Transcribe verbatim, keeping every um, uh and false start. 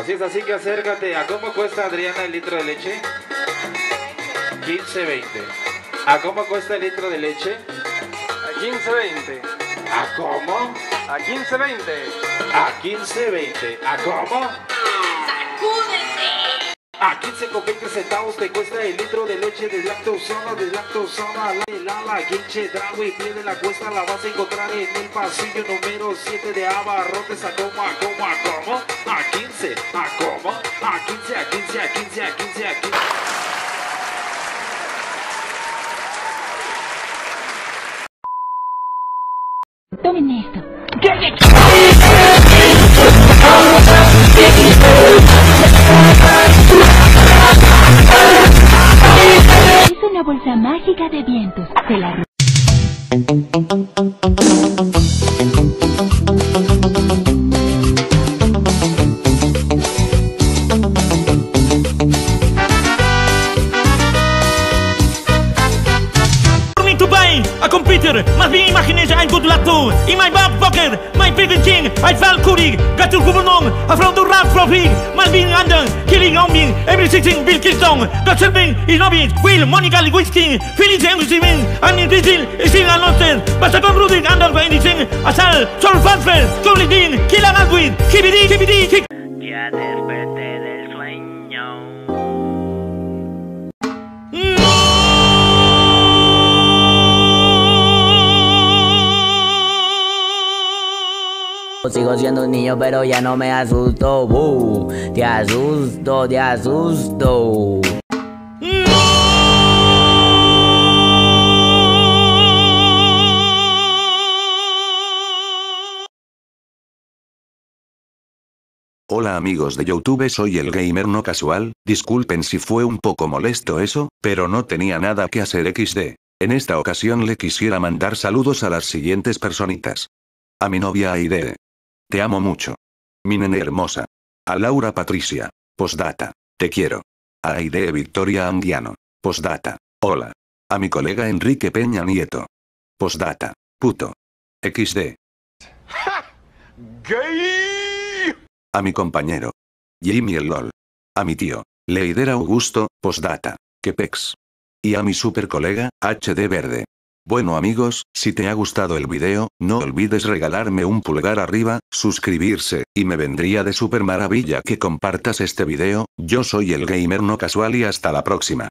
Así es, así que acércate. ¿A cómo cuesta, Adriana, el litro de leche? quince veinte. ¿A cómo cuesta el litro de leche? A quince veinte. ¿A cómo? A quince veinte. A quince veinte. ¿A cómo? ¡Sacúdete! A quince con veinte centavos te cuesta el litro de leche de lactosana, de lactosana, la helada, guinche, drago y piel de la cuesta. La vas a encontrar en el pasillo número siete de Abarrotes. ¿A cómo? ¿A cómo? ¿A cómo? A quince. ¿A cómo? A quince, a quince, a quince, a quince, a quince. Tomen esto. Es una bolsa mágica de vientos. Se la... Más bien imágenes hay good luck too. In my back pocket, my favorite king, I found Kurig, got to Gubernong, I found the rap from him, my being under, killing on me, every sixteen, Bill Kilton, got serving, in Hobbit, Will, Monica Lewinsky, Felix and Steven, and in Brazil, is still unlocked, but I got Rudig under by anything, Asal, Sol Fanfel, Golidin, Killa Madwin, Kibidi, Kibidi, Kik. Ya desperté del sueño. No. Sigo siendo un niño pero ya no me asusto. Boo. Te asusto, te asusto. Hola amigos de YouTube, soy el Gamer No Casual. Disculpen si fue un poco molesto eso, pero no tenía nada que hacer equis de. En esta ocasión le quisiera mandar saludos a las siguientes personitas. A mi novia Aidee. Te amo mucho. Mi nene hermosa. A Laura Patricia. Postdata. Te quiero. A Aidee Victoria Anguiano. Postdata. Hola. A mi colega Enrique Peña Nieto. Postdata. Puto. equis de. ¡Gay! A mi compañero Jimmy el LOL. A mi tío Leider Augusto. Postdata. Que pex. Y a mi super colega H D Verde. Bueno amigos, si te ha gustado el video, no olvides regalarme un pulgar arriba, suscribirse, y me vendría de super maravilla que compartas este video. Yo soy el Gamer No Casual y hasta la próxima.